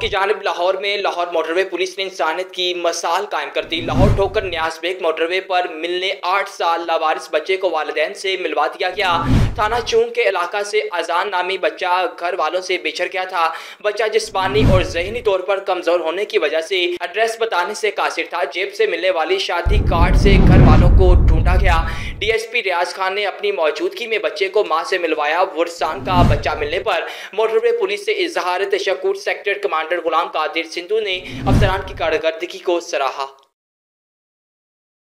की जानिब लाहौर में लाहौर मोटरवे पुलिस ने इंसानियत की मिसाल कायम कर दी। लाहौर ठोकर न्यास में मोटरवे पर मिलने 8 साल लावारिस बच्चे को वालिदैन से मिलवा दिया गया। थाना चूंग के इलाका से अजान नामी बच्चा घर वालों से बिछड़ गया था। बच्चा जिस्मानी और ज़हनी तौर पर कमज़ोर होने की वजह से एड्रेस बताने से कासिर था। जेब से मिलने वाली शादी कार्ड से घर वालों को ढूंढा गया। डीएसपी रियाज खान ने अपनी मौजूदगी में बच्चे को मां से मिलवाया। वुरसान का बच्चा मिलने पर मोटरवे पुलिस से इजहार तशक्कुर सेक्टर कमांडर गुलाम कादिर सिंधु ने अफसरान की कारकर्दगी को सराहा।